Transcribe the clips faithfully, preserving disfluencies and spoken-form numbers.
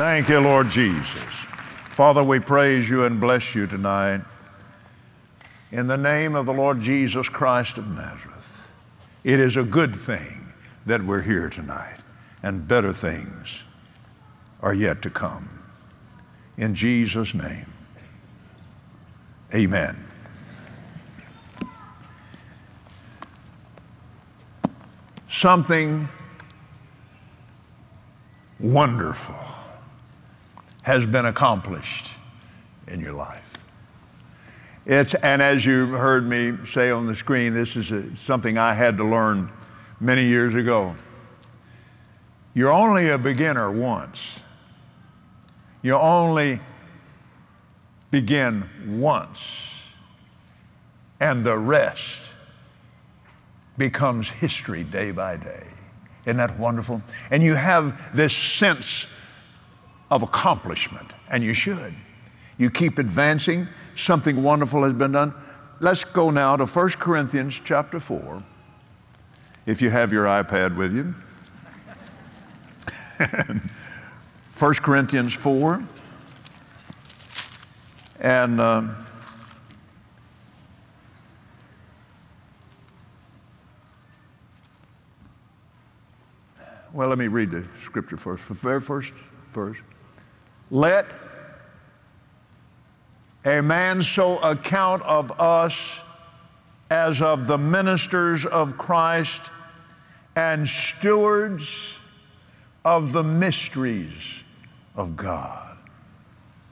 Thank you, Lord Jesus. Father, we praise you and bless you tonight. In the name of the Lord Jesus Christ of Nazareth, it is a good thing that we're here tonight, and better things are yet to come. In Jesus' name, amen. Something wonderful has been accomplished in your life. It's, and as you heard me say on the screen, this is a, something I had to learn many years ago. You're only a beginner once. You only begin once, and the rest becomes history day by day. Isn't that wonderful? And you have this sense of accomplishment, and you should. You keep advancing. Something wonderful has been done. Let's go now to First Corinthians chapter four, if you have your iPad with you. First Corinthians four, and uh, well, let me read the scripture first. The very first verse. Let a man so account of us as of the ministers of Christ and stewards of the mysteries of God.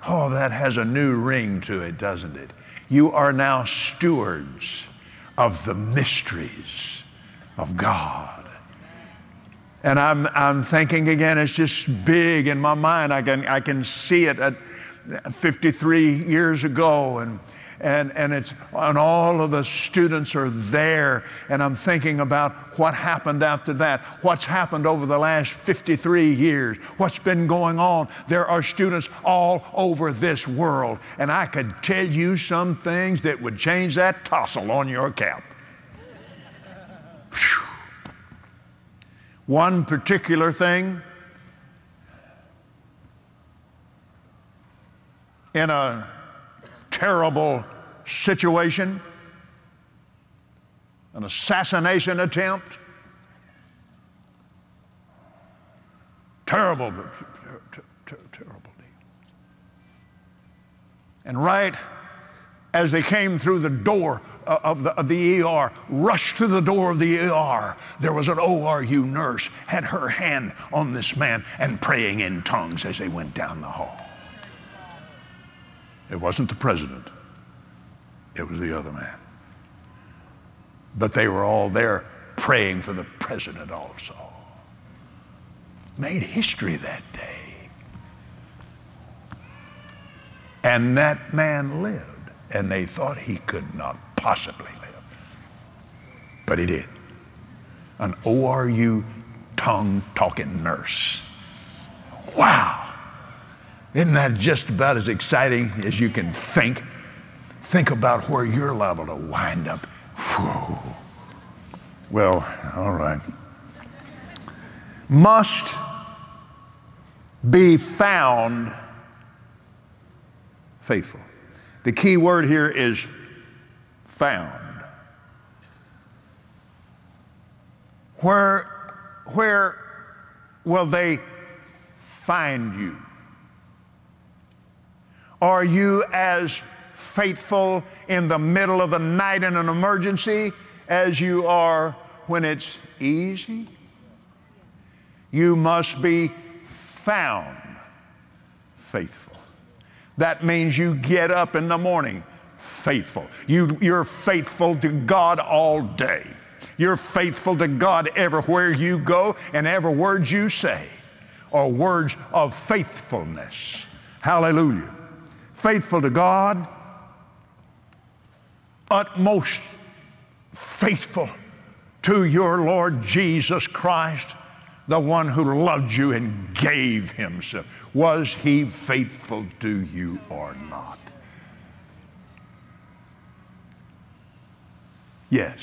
Oh, that has a new ring to it, doesn't it? You are now stewards of the mysteries of God. And I'm, I'm thinking again, it's just big in my mind. I can, I can see it at fifty-three years ago, and, and, and, it's, and all of the students are there, and I'm thinking about what happened after that, what's happened over the last fifty-three years, what's been going on. There are students all over this world, and I could tell you some things that would change that tassel on your cap. Whew. One particular thing, in a terrible situation, an assassination attempt, terrible, ter ter ter terrible deal. And right as they came through the door of the, of the E R, rushed to the door of the E R, there was an O R U nurse, had her hand on this man and praying in tongues as they went down the hall. It wasn't the president, it was the other man. But they were all there praying for the president also. Made history that day. And that man lived, and they thought he could not possibly live. But he did. An O R U tongue-talking nurse. Wow. Isn't that just about as exciting as you can think? Think about where you're liable to wind up. Whew. Well, all right. Must be found faithful. The key word here is found. Where, where will they find you? Are you as faithful in the middle of the night in an emergency as you are when it's easy? You must be found faithful. That means you get up in the morning faithful. You, you're faithful to God all day. You're faithful to God everywhere you go and every word you say are words of faithfulness. Hallelujah. Faithful to God, utmost faithful to your Lord Jesus Christ, the one who loved you and gave himself. Was he faithful to you or not? Yes.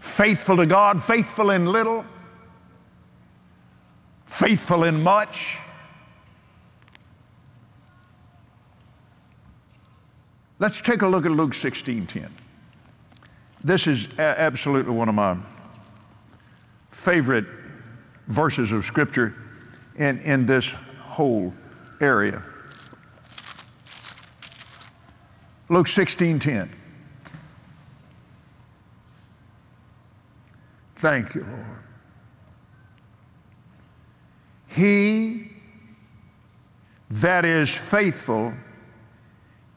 Faithful to God, faithful in little, faithful in much, Let's take a look at Luke sixteen ten. This is absolutely one of my favorite verses of Scripture in, in this whole area. Luke sixteen ten. Thank you, Lord. He that is faithful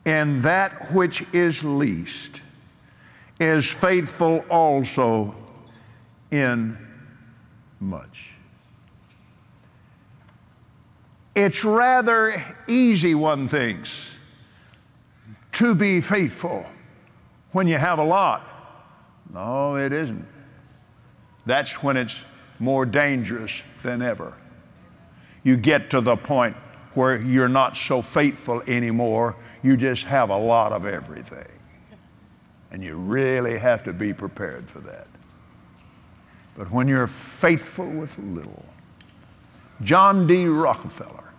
in that which is least is faithful also in much. It's rather easy, one thinks, to be faithful when you have a lot. No, it isn't. That's when it's more dangerous than ever. You get to the point where you're not so faithful anymore. You just have a lot of everything. And you really have to be prepared for that. But when you're faithful with little, John D. Rockefeller,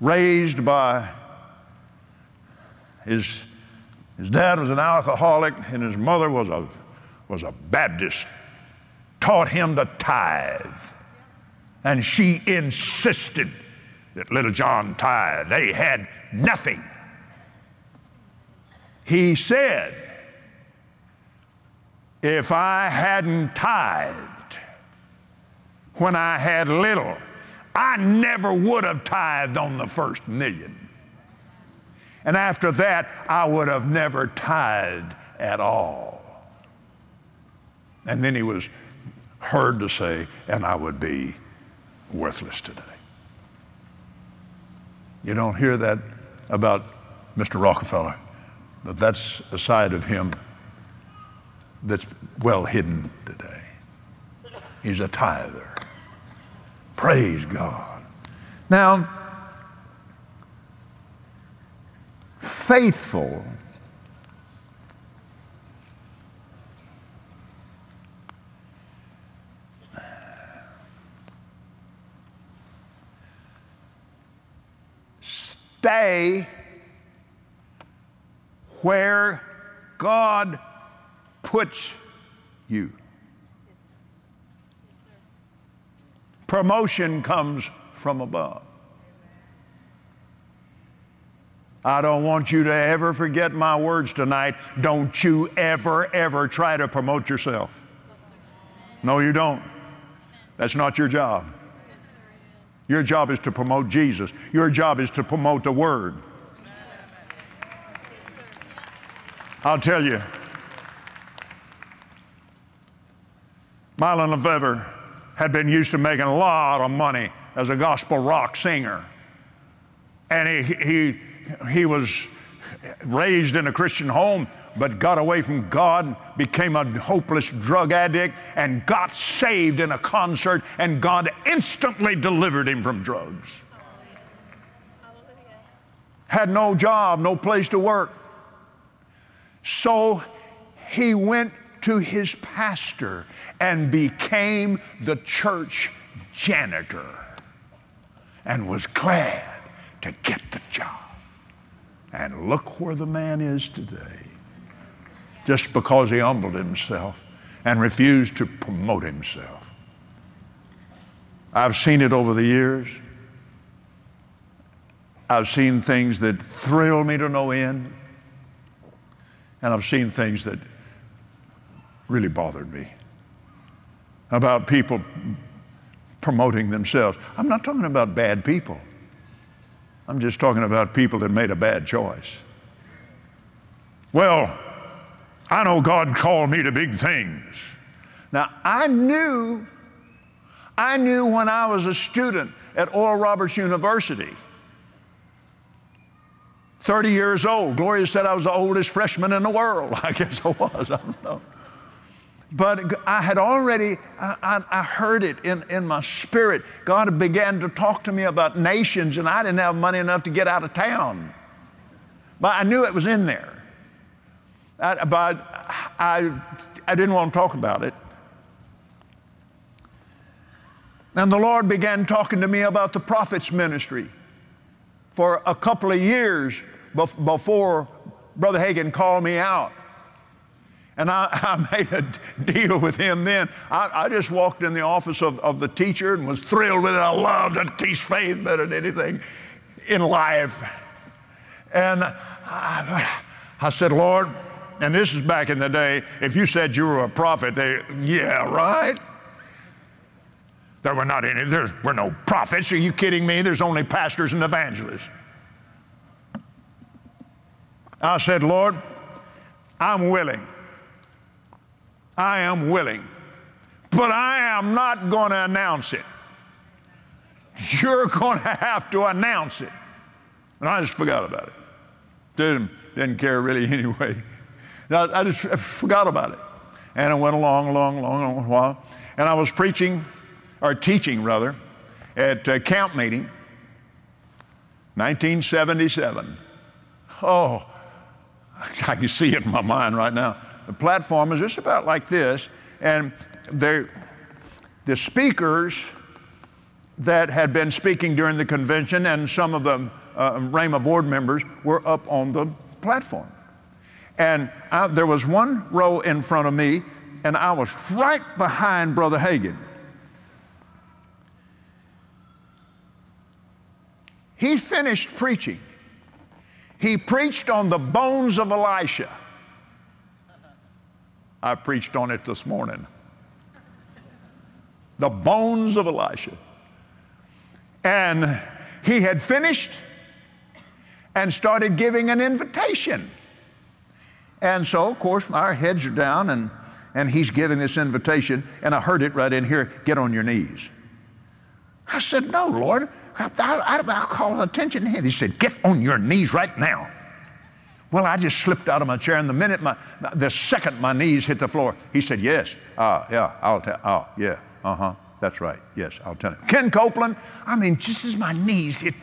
raised by his, his dad was an alcoholic and his mother was a, was a Baptist, taught him to tithe. And she insisted that little John tithe. They had nothing. He said, if I hadn't tithed when I had little, I never would have tithed on the first million. And after that, I would have never tithed at all. And then he was heard to say, and I would be worthless today. You don't hear that about Mister Rockefeller, but that's a side of him that's well hidden today. He's a tither. Praise God. Now, faithful stay where God puts you. Promotion comes from above. I don't want you to ever forget my words tonight. Don't you ever, ever try to promote yourself. No, you don't. That's not your job. Your job is to promote Jesus. Your job is to promote the Word. I'll tell you, Mylon LeFevre had been used to making a lot of money as a gospel rock singer. And he, he, he was raised in a Christian home, but got away from God, became a hopeless drug addict, and got saved in a concert, and God instantly delivered him from drugs. Had no job, no place to work. So he went to his pastor and became the church janitor and was glad to get the job. And look where the man is today. Just because he humbled himself and refused to promote himself. I've seen it over the years. I've seen things that thrill me to no end. And I've seen things that really bothered me about people promoting themselves. I'm not talking about bad people. I'm just talking about people that made a bad choice. Well, I know God called me to big things. Now, I knew, I knew when I was a student at Oral Roberts University, thirty years old. Gloria said I was the oldest freshman in the world. I guess I was, I don't know. But I had already, I, I, I heard it in, in my spirit. God began to talk to me about nations, and I didn't have money enough to get out of town. But I knew it was in there. I, but I, I didn't want to talk about it. And the Lord began talking to me about the prophet's ministry. for a couple of years bef before Brother Hagin called me out. And I, I made a deal with him then. I, I just walked in the office of, of the teacher and was thrilled with it. I loved to teach faith better than anything in life. And I, I said, Lord, and this is back in the day, if you said you were a prophet, they, yeah, right? There were not any, there were no prophets. Are you kidding me? There's only pastors and evangelists. I said, Lord, I'm willing. I am willing, but I am not going to announce it. You're going to have to announce it. And I just forgot about it. Didn't, didn't care really anyway. I, I just I forgot about it. And I went along, long, long, long while. And I was preaching, or teaching rather, at a camp meeting, nineteen seventy-seven. Oh, I can see it in my mind right now. The platform is just about like this, and the speakers that had been speaking during the convention and some of the uh, Rhema board members were up on the platform. And I, there was one row in front of me, and I was right behind Brother Hagin. He finished preaching. He preached on the bones of Elisha. I preached on it this morning. The bones of Elisha. And he had finished and started giving an invitation. And so, of course, our heads are down, and, and he's giving this invitation, and I heard it right in here, get on your knees. I said, no, Lord, I, I, I'll call attention to him. He said, get on your knees right now. Well, I just slipped out of my chair, and the minute my, the second my knees hit the floor, he said, yes, uh, yeah, I'll tell, oh, yeah, uh-huh, that's right, yes, I'll tell him. Ken Copeland, I mean, just as my knees hit.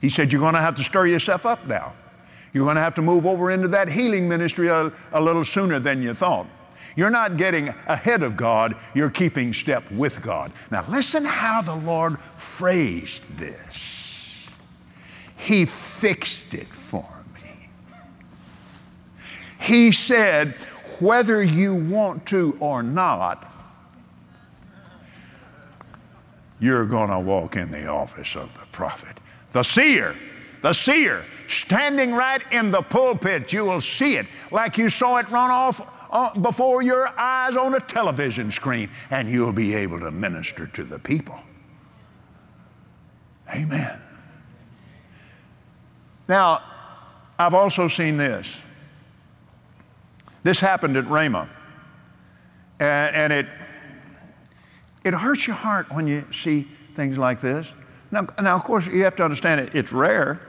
He said, you're gonna have to stir yourself up now. You're gonna have to move over into that healing ministry a, a little sooner than you thought. You're not getting ahead of God, you're keeping step with God. Now, listen how the Lord phrased this. He fixed it for me. He said, whether you want to or not, you're going to walk in the office of the prophet. The seer, the seer, standing right in the pulpit, you will see it like you saw it run off before your eyes on a television screen, and you'll be able to minister to the people. Amen. Now, I've also seen this. This happened at Rhema, and, and it, it hurts your heart when you see things like this. Now, now, of course, you have to understand it, it's rare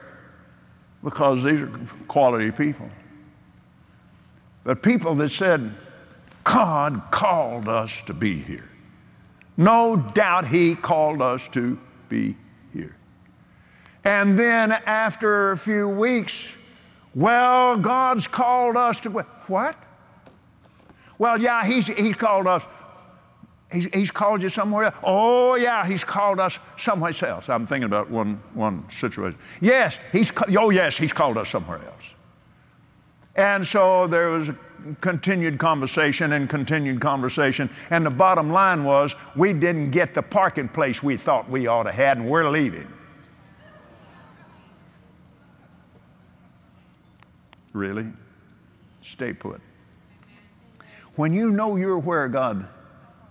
because these are quality people. But people that said, God called us to be here. No doubt he called us to be here. And then after a few weeks, well, God's called us to, what? Well, yeah, he's, he's called us. He's, he's called you somewhere else. Oh, yeah, he's called us someplace else. I'm thinking about one, one situation. Yes, he's, oh, yes, he's called us somewhere else. And so there was a continued conversation and continued conversation. And the bottom line was, we didn't get the parking place we thought we ought to have, and we're leaving. Really? Stay put. When you know you're where God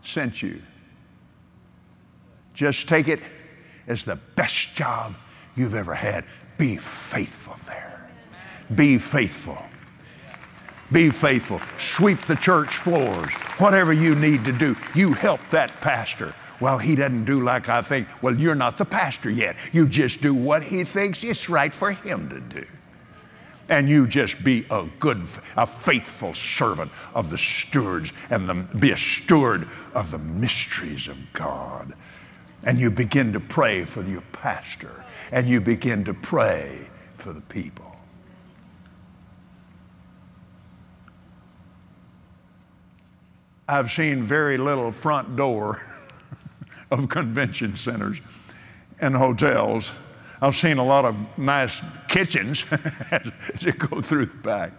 sent you, just take it as the best job you've ever had. Be faithful there. Be faithful. Be faithful. Sweep the church floors. Whatever you need to do, you help that pastor. Well, he doesn't do like I think. Well, you're not the pastor yet. You just do what he thinks it's right for him to do. And you just be a good, a faithful servant of the stewards, and the, be a steward of the mysteries of God. And you begin to pray for your pastor, and you begin to pray for the people. I've seen very little front door of convention centers and hotels. I've seen a lot of nice kitchens as you go through the back.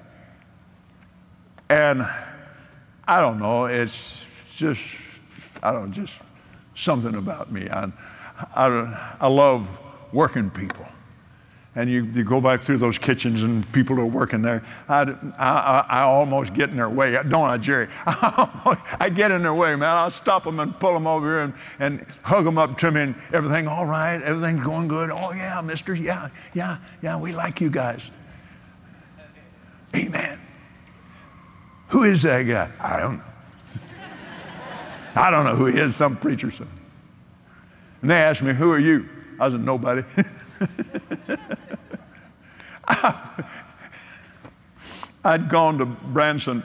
And I don't know, it's just, I don't know, just something about me. I, I, I love working people. And you, you go back through those kitchens and people are working there. I, I, I almost get in their way, don't I, Jerry? I, almost, I get in their way, man. I'll stop them and pull them over here and, and hug them up to me and everything, all right, everything's going good. Oh yeah, mister, yeah, yeah, yeah, we like you guys. Amen. Who is that guy? I don't know. I don't know who he is, some preacher, some. And they asked me, who are you? I was a nobody. I, I'd gone to Branson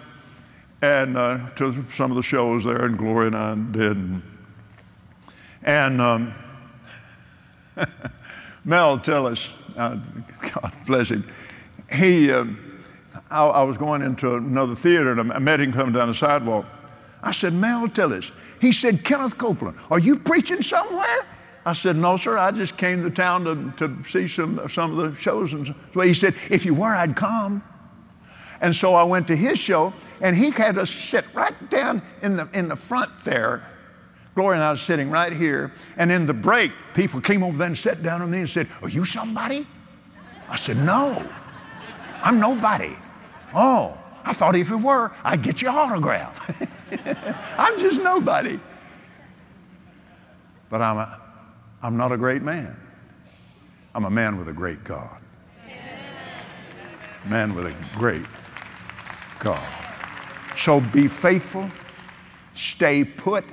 and uh, to some of the shows there, and Gloria and I did. And, and um, Mel Tillis, uh, God bless him, he, um, I, I was going into another theater and I met him coming down the sidewalk. I said, Mel Tillis. He said, Kenneth Copeland, are you preaching somewhere? I said, no, sir, I just came to town to, to see some, some of the shows. And so he said, if you were, I'd come. And so I went to his show, and he had us sit right down in the, in the front there. Gloria and I was sitting right here. And in the break, people came over there and sat down on me and said, are you somebody? I said, no, I'm nobody. Oh, I thought if you were, I'd get your autograph. I'm just nobody. But I'm a... I'm not a great man. I'm a man with a great God. Man with a great God. So be faithful, stay put,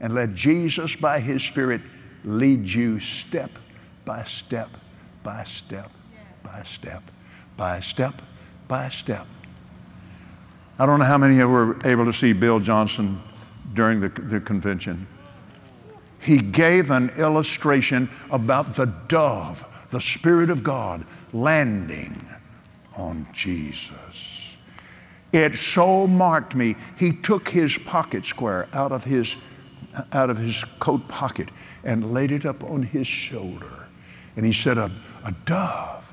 and let Jesus by His Spirit lead you step by step, by step, by step, by step, by step. I don't know how many of you were able to see Bill Johnson during the, the convention. He gave an illustration about the dove, the Spirit of God, landing on Jesus. It so marked me. He took his pocket square out of his, out of his coat pocket and laid it up on his shoulder. And he said, a, a dove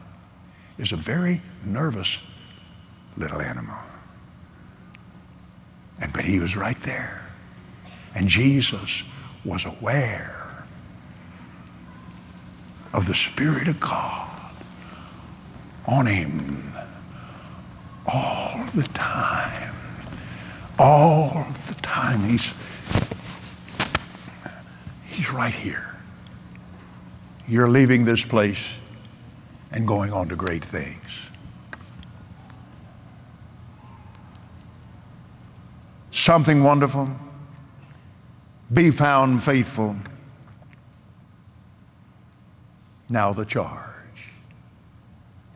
is a very nervous little animal. And, but he was right there. And Jesus was aware of the Spirit of God on him all the time. All the time. He's, he's right here. You're leaving this place and going on to great things. Something wonderful. Be found faithful. Now the charge.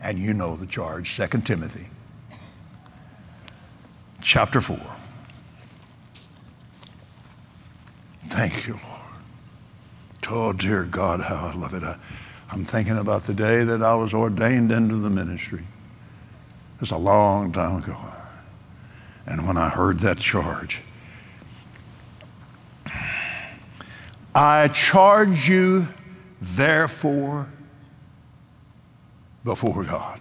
And you know the charge, Second Timothy. Chapter four. Thank you, Lord. Oh, dear God, how I love it. I, I'm thinking about the day that I was ordained into the ministry. It's a long time ago. And when I heard that charge, I charge you, therefore, before God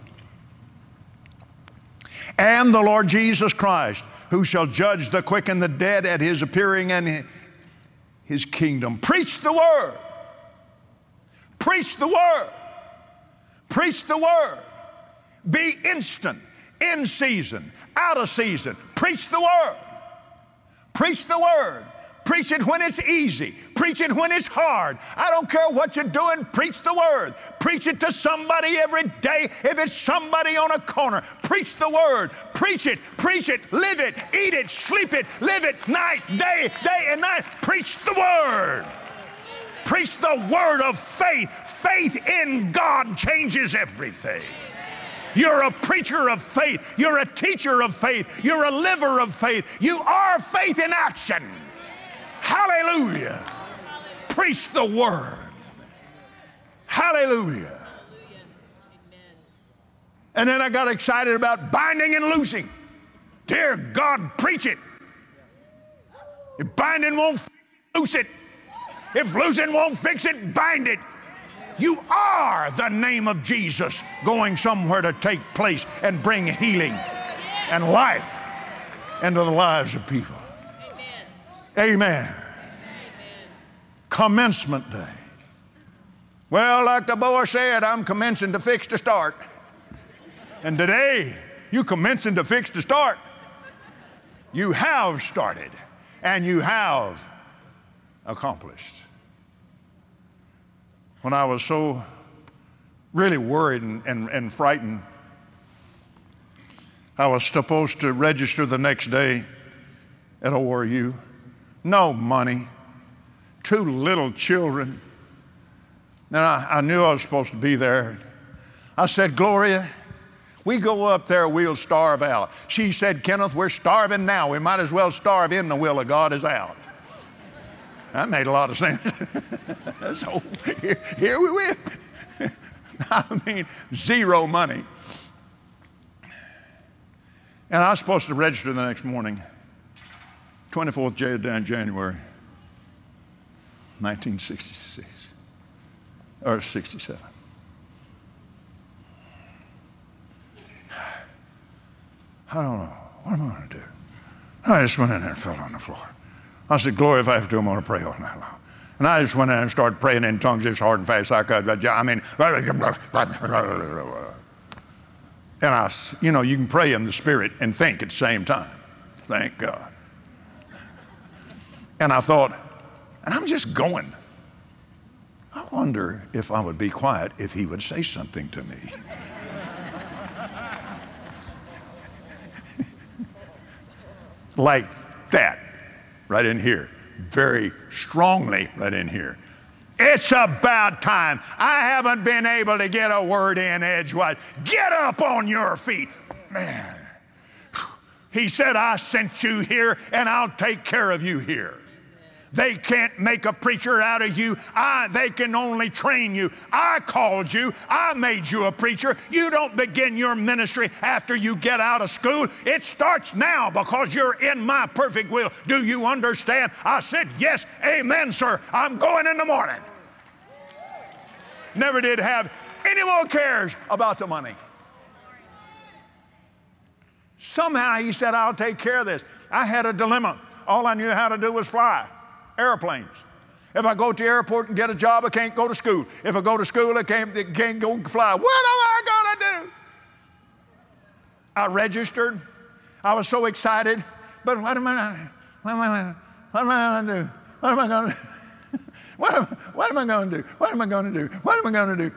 and the Lord Jesus Christ, who shall judge the quick and the dead at His appearing and His kingdom. Preach the word. Preach the word. Preach the word. Be instant, in season, out of season. Preach the word. Preach the word. Preach it when it's easy. Preach it when it's hard. I don't care what you're doing. Preach the word. Preach it to somebody every day. If it's somebody on a corner, preach the word. Preach it. Preach it. Live it. Eat it. Sleep it. Live it. Night, day, day and night. Preach the word. Preach the word of faith. Faith in God changes everything. You're a preacher of faith. You're a teacher of faith. You're a liver of faith. You are faith in action. Hallelujah. Hallelujah. Preach the word. Hallelujah. Hallelujah. Amen. And then I got excited about binding and loosing. Dear God, preach it. If binding won't loose it, If losing won't fix it, bind it. You are the name of Jesus going somewhere to take place and bring healing and life into the lives of people. Amen. Amen. Amen. Commencement day. Well, like the boy said, I'm commencing to fix the start. And today, you commencing to fix the start. You have started and you have accomplished. When I was so really worried and, and, and frightened, I was supposed to register the next day at O R U. No money, two little children. And I, I knew I was supposed to be there. I said, Gloria, we go up there, we'll starve out. She said, Kenneth, we're starving now. We might as well starve in the will of God as out. That made a lot of sense. So here, here we went. I mean, zero money. And I was supposed to register the next morning, twenty-fourth of January, nineteen sixty-six, or sixty-seven. I don't know, what am I gonna do? I just went in there and fell on the floor. I said, Gloria, if I have to, I'm gonna pray all night long. And I just went in there and started praying in tongues as hard and fast as I could. I mean, and I, you know, you can pray in the Spirit and think at the same time. Thank God. And I thought, and I'm just going. I wonder if I would be quiet if he would say something to me. Like that, right in here, very strongly right in here. It's about time. I haven't been able to get a word in edgewise. Get up on your feet. Man, he said, I sent you here and I'll take care of you here. They can't make a preacher out of you. I, they can only train you. I called you. I made you a preacher. You don't begin your ministry after you get out of school. It starts now because you're in my perfect will. Do you understand? I said, yes, amen, sir. I'm going in the morning. Never did have any more cares about the money. Somehow he said, I'll take care of this. I had a dilemma. All I knew how to do was fly. Airplanes. If I go to the airport and get a job, I can't go to school. If I go to school, I can't, I can't go fly. What am I gonna do? I registered. I was so excited, but what am I, what am I, what am I gonna do? What am I gonna do? What am, what am I gonna do? What am I gonna do? What am I gonna do?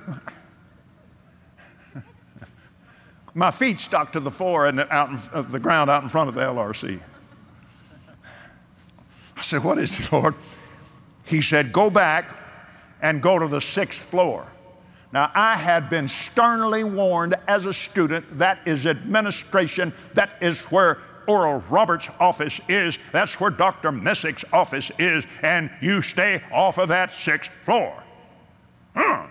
My feet stuck to the floor and out in, uh, the ground out in front of the L R C. I said, what is it, Lord? He said, go back and go to the sixth floor. Now, I had been sternly warned as a student, that is administration, that is where Oral Roberts' office is, that's where Doctor Messick's office is, and you stay off of that sixth floor. Huh.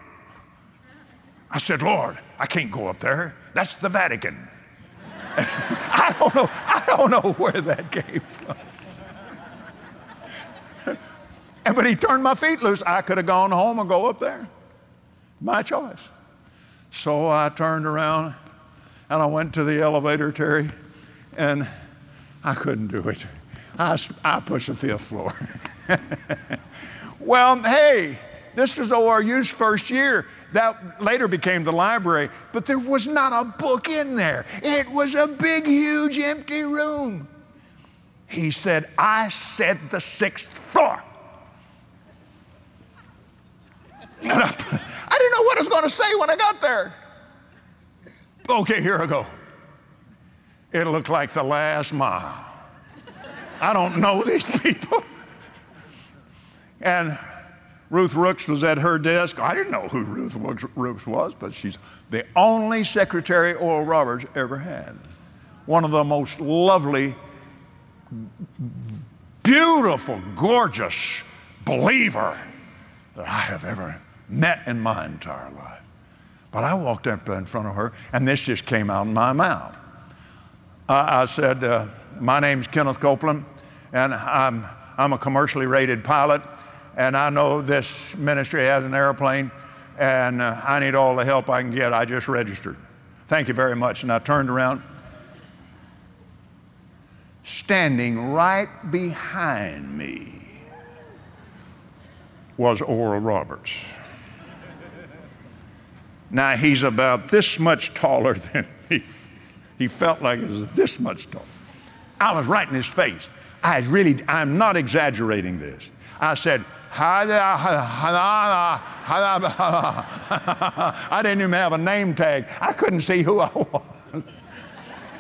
I said, Lord, I can't go up there. That's the Vatican. I don't know, I don't know where that came from. But he turned my feet loose. I could have gone home or go up there. My choice. So I turned around and I went to the elevator, Terry, and I couldn't do it. I, I pushed the fifth floor. Well, hey, this was O R U's first year. That later became the library, but there was not a book in there. It was a big, huge, empty room. He said, I said the sixth floor. And I, I didn't know what I was going to say when I got there. Okay, here I go. It looked like the last mile. I don't know these people. And Ruth Rooks was at her desk. I didn't know who Ruth Rooks was, but she's the only secretary Oral Roberts ever had. One of the most lovely, beautiful, gorgeous believer that I have ever met in my entire life. But I walked up in front of her and this just came out of my mouth. I, I said, uh, my name's Kenneth Copeland and I'm, I'm a commercially rated pilot And I know this ministry has an airplane, and uh, I need all the help I can get. I just registered. Thank you very much. And I turned around. Standing right behind me was Oral Roberts. Now, he's about this much taller than me. He felt like he was this much taller. I was right in his face. I really, I'm not exaggerating this. I said, I didn't even have a name tag. I couldn't see who I was.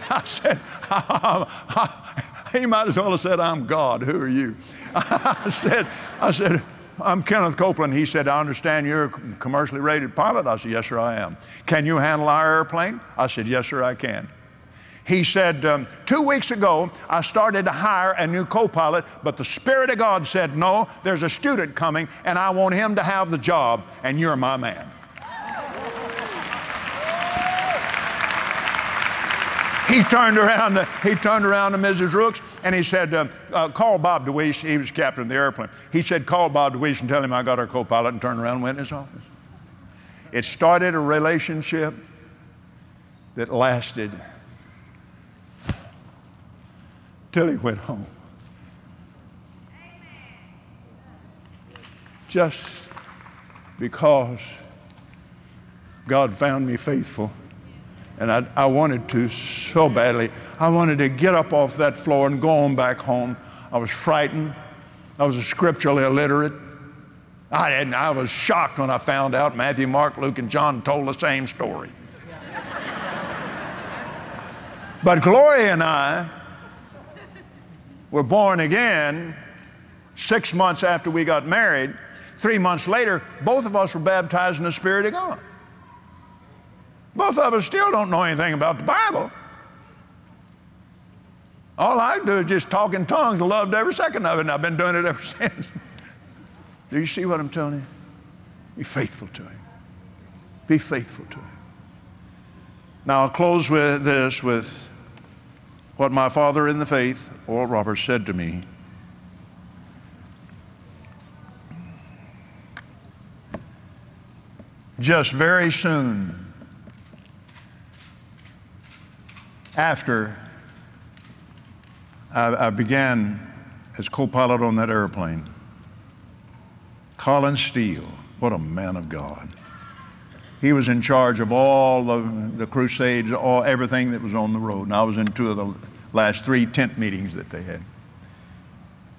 I said, he might as well have said, I'm God, who are you? I said, I said, I'm Kenneth Copeland. He said, I understand you're a commercially rated pilot. I said, yes, sir, I am. Can you handle our airplane? I said, yes, sir, I can. He said, um, two weeks ago, I started to hire a new co-pilot, but the Spirit of God said, no, there's a student coming, and I want him to have the job, and you're my man. He turned around to, he turned around to Missus Rooks, and he said, uh, uh, call Bob DeWeese. He was captain of the airplane. He said, call Bob DeWeese and tell him I got our co-pilot, and turned around and went in his office. It started a relationship that lasted till he went home. Amen. Just because God found me faithful. And I, I wanted to so badly. I wanted to get up off that floor and go on back home. I was frightened. I was scripturally illiterate. I, hadn't, I was shocked when I found out Matthew, Mark, Luke, and John told the same story. But Gloria and I were born again six months after we got married. Three months later, both of us were baptized in the Spirit of God. Both of us still don't know anything about the Bible. All I do is just talk in tongues and loved every second of it, and I've been doing it ever since. Do you see what I'm telling you? Be faithful to Him. Be faithful to Him. Now, I'll close with this, with what my father in the faith, Oral Roberts, said to me. Just very soon after I, I began as co-pilot on that airplane, Colin Steele, what a man of God. He was in charge of all of the crusades, all, everything that was on the road. And I was in two of the last three tent meetings that they had.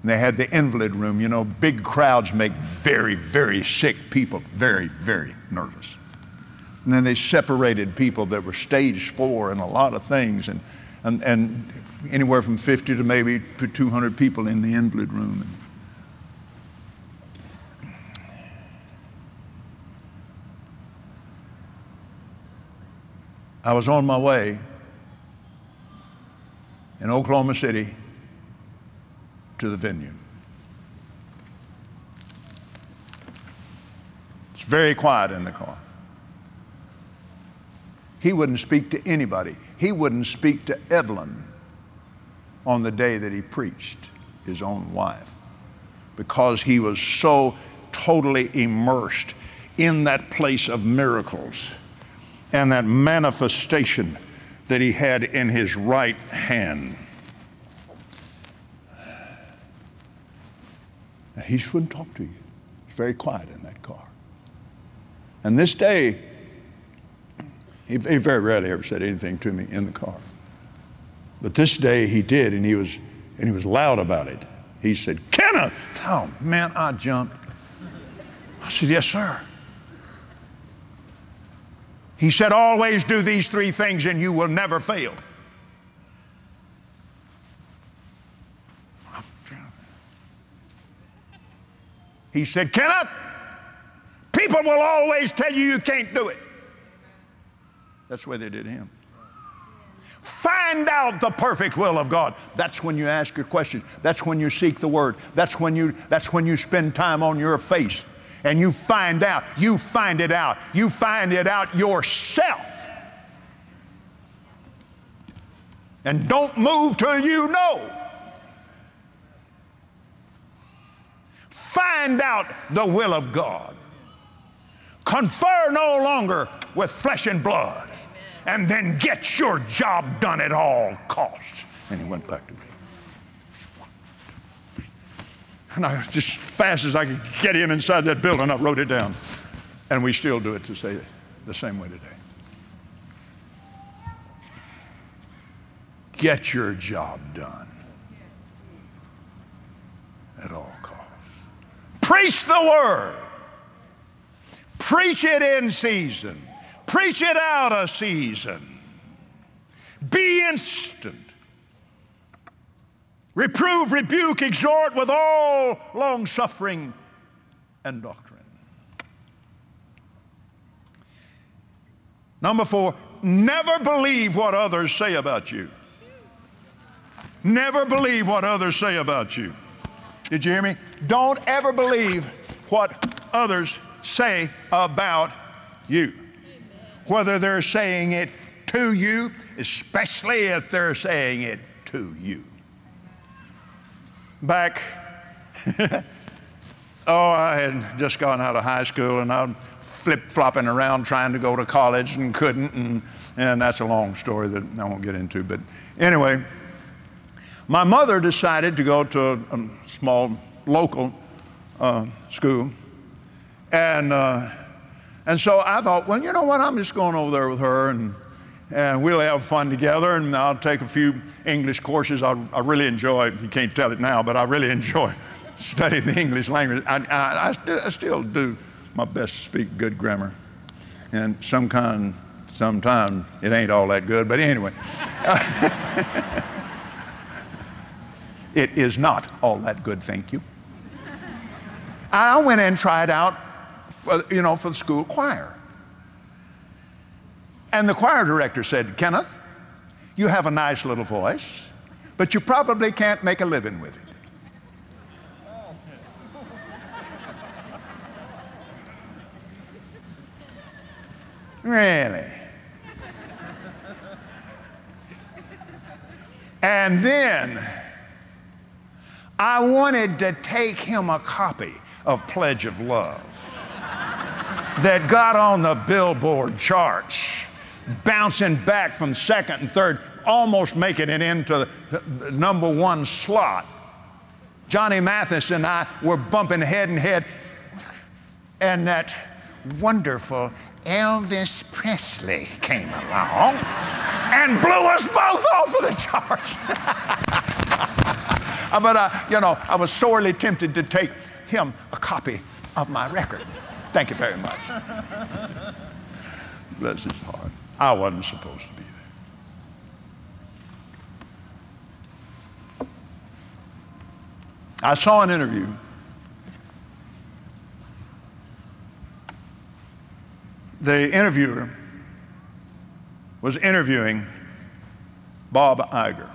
And they had the invalid room. You know, big crowds make very, very sick people very, very nervous. And then they separated people that were stage four and a lot of things, and, and, and anywhere from fifty to maybe to two hundred people in the invalid room. I was on my way in Oklahoma City to the venue. It's very quiet in the car. He wouldn't speak to anybody. He wouldn't speak to Evelyn on the day that he preached, his own wife, because he was so totally immersed in that place of miracles and that manifestation that he had in his right hand. And he just wouldn't talk to you. It's very quiet in that car. And this day, He, he very rarely ever said anything to me in the car. But this day he did, and he was, and he was loud about it. He said, Kenneth! Oh, man, I jumped. I said, yes, sir. He said, always do these three things and you will never fail. He said, Kenneth, people will always tell you you can't do it. That's the way they did him. Find out the perfect will of God. That's when you ask your questions. That's when you seek the Word. That's when you, that's when you spend time on your face. And you find out. You find it out. You find it out yourself. And don't move till you know. Find out the will of God. Confer no longer with flesh and blood. And then get your job done at all costs. And he went back to me. And I, just as fast as I could get him inside that building, I wrote it down. And we still do it to say the same way today. Get your job done at all costs. Preach the word. Preach it in season. Preach it out of season. Be instant. Reprove, rebuke, exhort with all long-suffering and doctrine. Number four, never believe what others say about you. Never believe what others say about you. Did you hear me? Don't ever believe what others say about you. Whether they're saying it to you, especially if they're saying it to you. Back, oh, I had just gotten out of high school and I'm flip-flopping around trying to go to college and couldn't, and, and that's a long story that I won't get into, but anyway, my mother decided to go to a, a small local uh, school, and, uh, and so I thought, well, you know what, I'm just going over there with her, and, and we'll have fun together, and I'll take a few English courses. I, I really enjoy, you can't tell it now, but I really enjoy studying the English language. I, I, I, st I still do my best to speak good grammar, and some kind, sometimes it ain't all that good, but anyway. It is not all that good, thank you. I went and tried out, for, you know, for the school choir. And the choir director said, Kenneth, you have a nice little voice, but you probably can't make a living with it. Really? And then I wanted to take him a copy of Pledge of Love that got on the Billboard charts, bouncing back from second and third, almost making it into the number one slot. Johnny Mathis and I were bumping head and head, and that wonderful Elvis Presley came along and blew us both off of the charts. But, I, you know, I was sorely tempted to take him a copy of my record. Thank you very much. Bless his heart. I wasn't supposed to be there. I saw an interview. The interviewer was interviewing Bob Iger.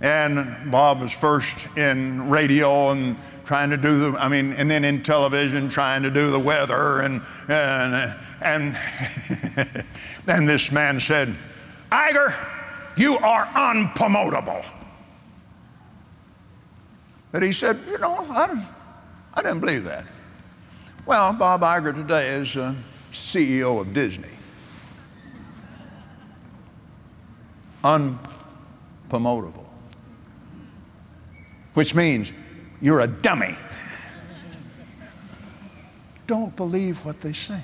And Bob was first in radio and trying to do the, I mean, and then in television trying to do the weather. And, and, and, and this man said, Iger, you are unpromotable. But he said, you know, I didn't, I didn't believe that. Well, Bob Iger today is uh, C E O of Disney. Unpromotable. Which means you're a dummy. Don't believe what they say.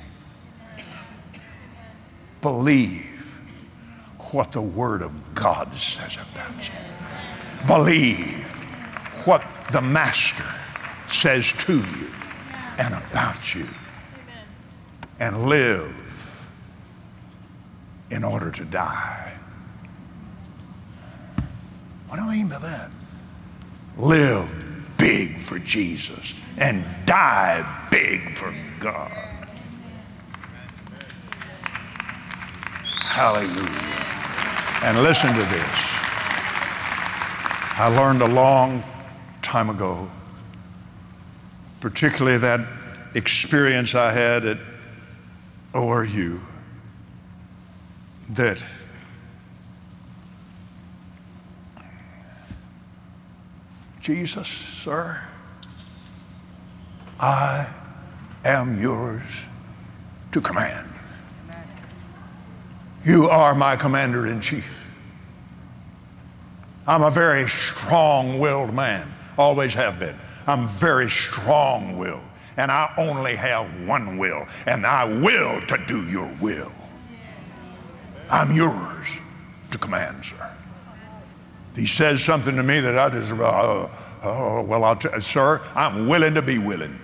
Believe what the Word of God says about you. Believe what the Master says to you and about you. And live in order to die. What do I mean by that? Live big for Jesus and die big for God. Hallelujah. And listen to this. I learned a long time ago, particularly that experience I had at O R U, that Jesus, sir, I am yours to command. Amen. You are my commander in chief. I'm a very strong-willed man, always have been. I'm very strong-willed, and I only have one will, and I will to do your will. I'm yours to command, sir. He says something to me that I just, oh, oh well, I'll t- sir, I'm willing to be willing.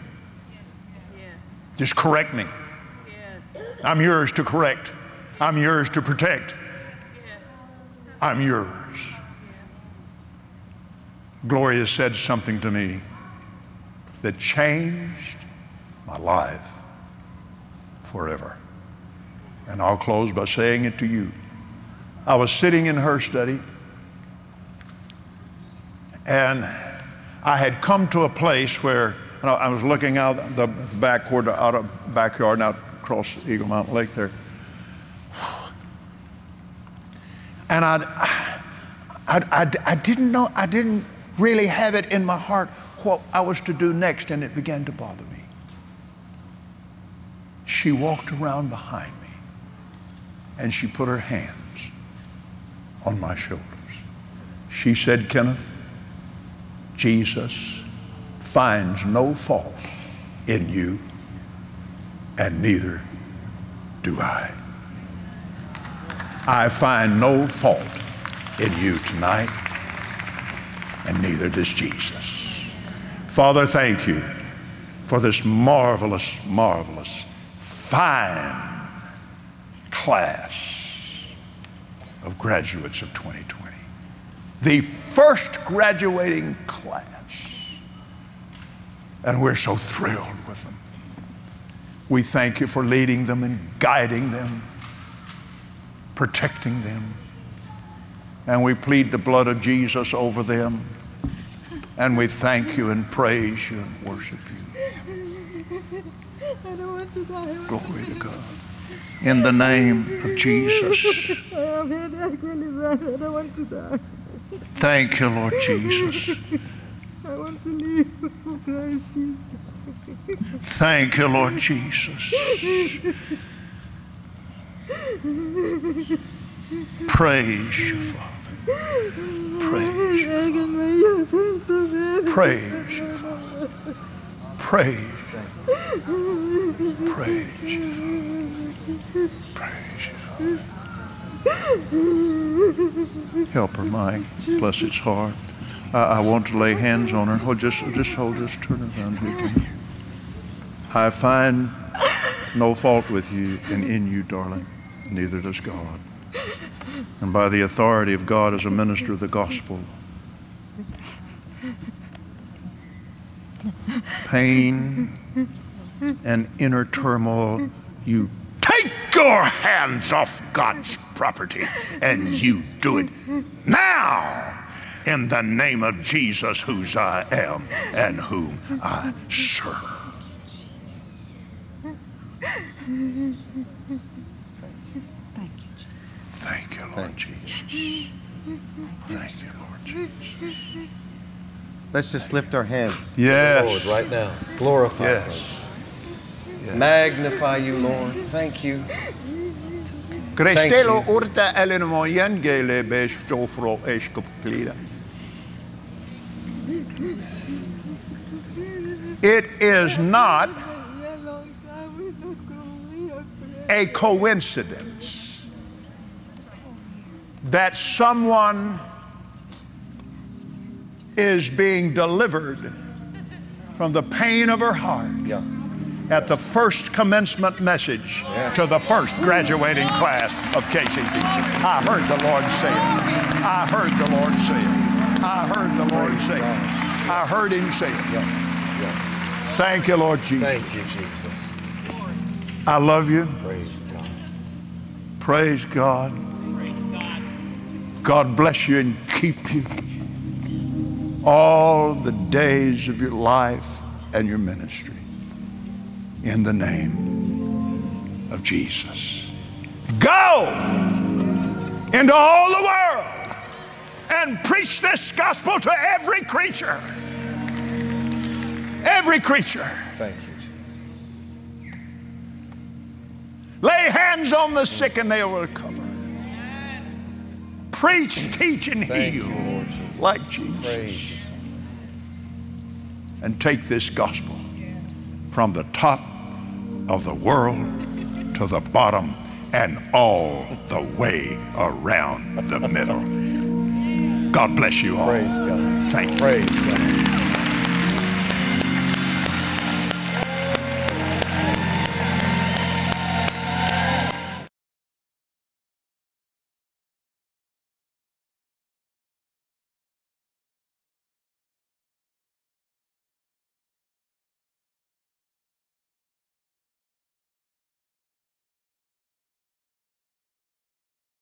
Yes. Just correct me. Yes. I'm yours to correct. I'm yours to protect. Yes. I'm yours. Yes. Gloria said something to me that changed my life forever. And I'll close by saying it to you. I was sitting in her study, and I had come to a place where I was looking out the backward, out of backyard and out across Eagle Mountain Lake there. And I'd, I, I, I didn't know, I didn't really have it in my heart what I was to do next, and it began to bother me. She walked around behind me, and she put her hands on my shoulders. She said, Kenneth, Jesus finds no fault in you, and neither do I. I find no fault in you tonight, and neither does Jesus. Father, thank you for this marvelous, marvelous, fine class of graduates of twenty twenty. The first graduating class. And we're so thrilled with them. We thank you for leading them and guiding them, protecting them. And we plead the blood of Jesus over them. And we thank you and praise you and worship you. I don't want to die. Glory to God. In the name of Jesus. I don't want to die. Thank you, Lord Jesus. I want to live for Christ Jesus. Thank you, Lord Jesus. Praise you, Father. Praise you, Father. Praise you, Father. Praise you, Father. Praise you, Father. Praise you, Father. Help her, Mike. Bless its heart. I, I want to lay hands on her. Oh, just, just hold this. Turn it around. Here. I find no fault with you and in you, darling. Neither does God. And by the authority of God as a minister of the gospel, pain and inner turmoil, you take your hands off God's property, and you do it now in the name of Jesus, whose I am and whom I serve. Thank you, Jesus. Thank you, Lord Jesus. Thank you, Lord Jesus. Let's just lift our hands. Yes. To the Lord right now. Glorify yes. Lord. Yes. Magnify you, Lord. Thank you. Cristelo urta elenomon yengele bestofro escoplida. It is not a coincidence that someone is being delivered from the pain of her heart. Yeah. At the first commencement message yeah. to the first graduating class of K C B C. I heard the Lord say it. I heard the Lord say it. I heard the Lord say it. I heard Him say it. Yeah. Yeah. Thank you, Lord Jesus. Thank you, Jesus. I love you. Praise God. Praise God. Praise God. God bless you and keep you all the days of your life and your ministry. In the name of Jesus. Go into all the world and preach this gospel to every creature. Every creature. Thank you, Jesus. Lay hands on the sick and they will recover. Preach, teach, and Thank heal you, Lord Jesus. Like Jesus. Praise. And take this gospel from the top of the world to the bottom and all the way around the middle. God bless you all. Praise God. Thank you. Praise God.